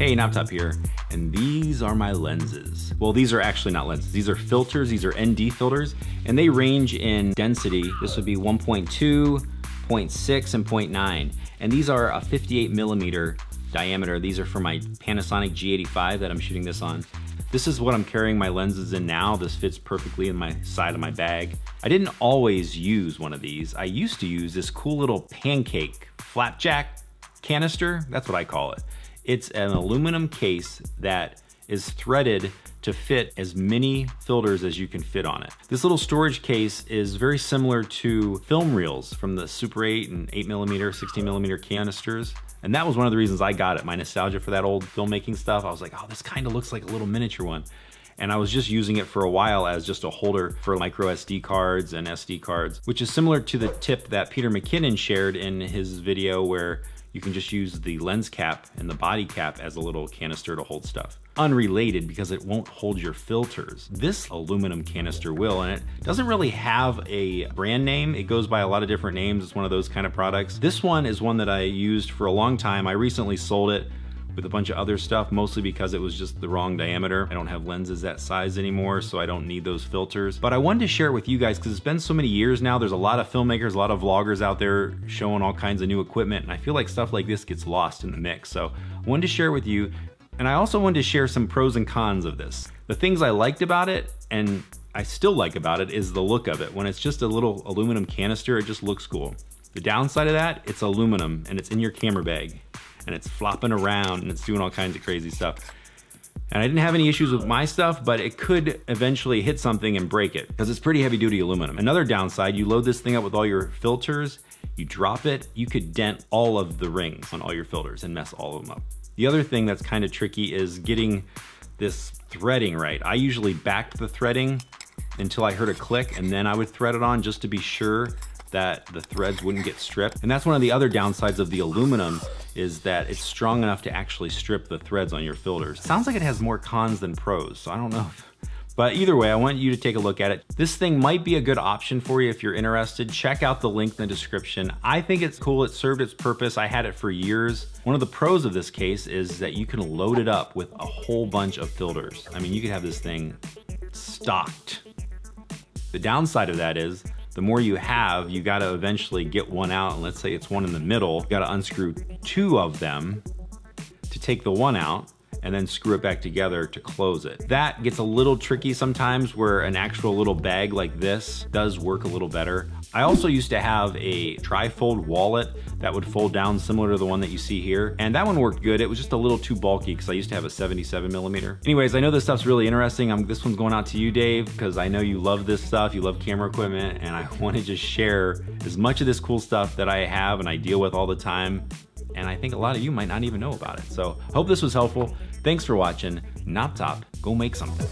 Hey, Knoptop here, and these are my lenses. Well, these are actually not lenses. These are filters, these are ND filters, and they range in density. This would be 1.2, 0.6, and 0.9. And these are a 58 millimeter diameter. These are for my Panasonic G85 that I'm shooting this on. This is what I'm carrying my lenses in now. This fits perfectly in my side of my bag. I didn't always use one of these. I used to use this cool little pancake flapjack canister. That's what I call it. It's an aluminum case that is threaded to fit as many filters as you can fit on it. This little storage case is very similar to film reels from the Super 8 and 8 millimeter, 16 millimeter canisters. And that was one of the reasons I got it. My nostalgia for that old filmmaking stuff. I was like, oh, this kind of looks like a little miniature one. And I was just using it for a while as just a holder for micro SD cards and SD cards, which is similar to the tip that Peter McKinnon shared in his video where you can just use the lens cap and the body cap as a little canister to hold stuff. Unrelated, because it won't hold your filters. This aluminum canister will, and it doesn't really have a brand name. It goes by a lot of different names. It's one of those kind of products. This one is one that I used for a long time. I recently sold it with a bunch of other stuff, mostly because it was just the wrong diameter. I don't have lenses that size anymore, so I don't need those filters. But I wanted to share it with you guys because it's been so many years now. There's a lot of filmmakers, a lot of vloggers out there showing all kinds of new equipment, and I feel like stuff like this gets lost in the mix. So I wanted to share with you, and I also wanted to share some pros and cons of this. The things I liked about it, and I still like about it, is the look of it. When it's just a little aluminum canister, it just looks cool. The downside of that, it's aluminum, and it's in your camera bag, and it's flopping around, and it's doing all kinds of crazy stuff. And I didn't have any issues with my stuff, but it could eventually hit something and break it because it's pretty heavy duty aluminum. Another downside, you load this thing up with all your filters, you drop it, you could dent all of the rings on all your filters and mess all of them up. The other thing that's kind of tricky is getting this threading right. I usually backed the threading until I heard a click, and then I would thread it on just to be sure that the threads wouldn't get stripped. And that's one of the other downsides of the aluminum, is that it's strong enough to actually strip the threads on your filters. Sounds like it has more cons than pros, so I don't know. But either way, I want you to take a look at it. This thing might be a good option for you if you're interested. Check out the link in the description. I think it's cool, it served its purpose. I had it for years. One of the pros of this case is that you can load it up with a whole bunch of filters. I mean, you could have this thing stocked. The downside of that is, the more you have, you gotta eventually get one out, and let's say it's one in the middle, you gotta unscrew two of them to take the one out, and then screw it back together to close it. That gets a little tricky sometimes, where an actual little bag like this does work a little better. I also used to have a tri-fold wallet that would fold down similar to the one that you see here, and that one worked good. It was just a little too bulky because I used to have a 77 millimeter. Anyways, I know this stuff's really interesting. This one's going out to you, Dave, because I know you love this stuff, you love camera equipment, and I want to just share as much of this cool stuff that I have and I deal with all the time. And I think a lot of you might not even know about it. So hope this was helpful. Thanks for watching. Knoptop, go make something.